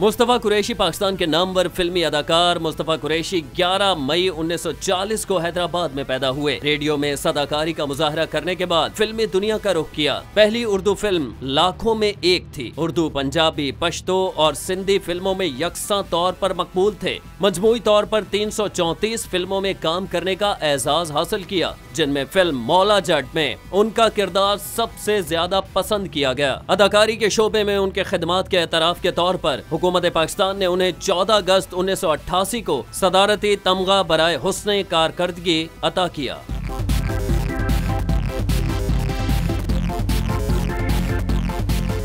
मुस्तफ़ा कुरैशी पाकिस्तान के नामवर फिल्मी अदाकार मुस्तफ़ा कुरैशी 11 मई 1940 को हैदराबाद में पैदा हुए। रेडियो में सदाकारी का मुजाहरा करने के बाद फिल्मी दुनिया का रुख किया। पहली उर्दू फिल्म लाखों में एक थी। उर्दू, पंजाबी, पश्तो और सिंधी फिल्मों में यकसा तौर पर मकबूल थे। मजमूई तौर पर 334 फिल्मों में काम करने का एजाज हासिल किया, जिनमें फिल्म मौला जट में उनका किरदार सबसे ज्यादा पसंद किया गया। अदाकारी के शोबे में उनके खिदमात के एतराफ के तौर पर हुकूमत पाकिस्तान ने उन्हें 14 अगस्त 1988 को सदारती तमगा बराए हुस्ने कारकर्दगी अता किया।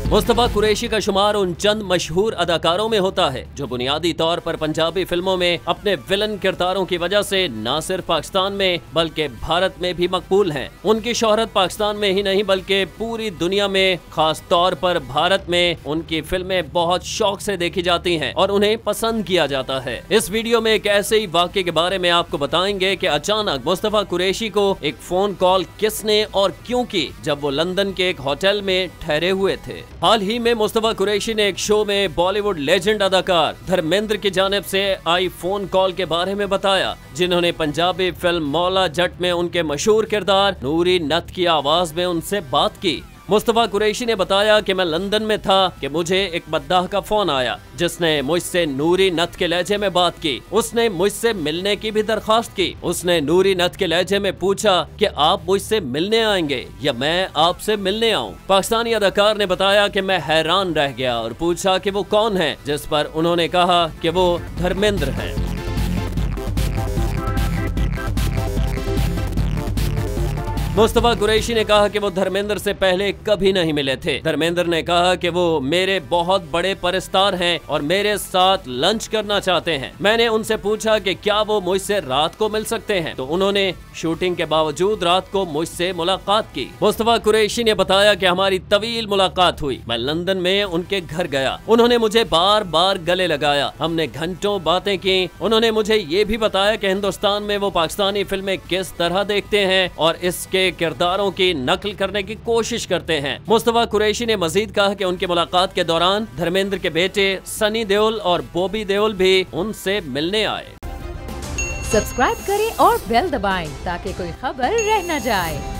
मुस्तफ़ा कुरैशी का शुमार उन चंद मशहूर अदाकारों में होता है जो बुनियादी तौर पर पंजाबी फिल्मों में अपने विलन किरदारों की वजह से न सिर्फ पाकिस्तान में बल्कि भारत में भी मकबूल हैं। उनकी शोहरत पाकिस्तान में ही नहीं बल्कि पूरी दुनिया में, खास तौर पर भारत में उनकी फिल्में बहुत शौक से देखी जाती हैं और उन्हें पसंद किया जाता है। इस वीडियो में एक ऐसे ही वाक्य के बारे में आपको बताएंगे कि अचानक मुस्तफ़ा कुरैशी को एक फोन कॉल किसने और क्यों की, जब वो लंदन के एक होटल में ठहरे हुए थे। हाल ही में मुस्तफ़ा कुरैशी ने एक शो में बॉलीवुड लेजेंड अदाकार धर्मेंद्र की जानिब से आई फोन कॉल के बारे में बताया, जिन्होंने पंजाबी फिल्म मौला जट में उनके मशहूर किरदार नूरी नथ की आवाज में उनसे बात की। मुस्तफ़ा कुरैशी ने बताया कि मैं लंदन में था कि मुझे एक मद्दाह का फोन आया, जिसने मुझसे नूरी नथ के लहजे में बात की। उसने मुझसे मिलने की भी दरख्वास्त की। उसने नूरी नथ के लहजे में पूछा कि आप मुझसे मिलने आएंगे या मैं आपसे मिलने आऊं। पाकिस्तानी अदाकार ने बताया कि मैं हैरान रह गया और पूछा कि वो कौन है, जिस पर उन्होंने कहा कि वो धर्मेंद्र है। मुस्तफ़ा कुरैशी ने कहा कि वो धर्मेंद्र से पहले कभी नहीं मिले थे। धर्मेंद्र ने कहा कि वो मेरे बहुत बड़े परस्तार हैं और मेरे साथ लंच करना चाहते हैं। मैंने उनसे पूछा कि क्या वो मुझसे रात को मिल सकते हैं, तो उन्होंने शूटिंग के बावजूद रात को मुझसे मुलाकात की। मुस्तफ़ा कुरैशी ने बताया कि हमारी तवील मुलाकात हुई। मैं लंदन में उनके घर गया। उन्होंने मुझे बार बार गले लगाया। हमने घंटों बातें की। उन्होंने मुझे ये भी बताया कि हिंदुस्तान में वो पाकिस्तानी फिल्में किस तरह देखते हैं और इसके किरदारों की नकल करने की कोशिश करते हैं। मुस्तफ़ा कुरैशी ने मजीद कहा कि उनकी मुलाकात के दौरान धर्मेंद्र के बेटे सनी देओल और बॉबी देओल भी उनसे मिलने आए। सब्सक्राइब करें और बेल दबाएं ताकि कोई खबर रह न जाए।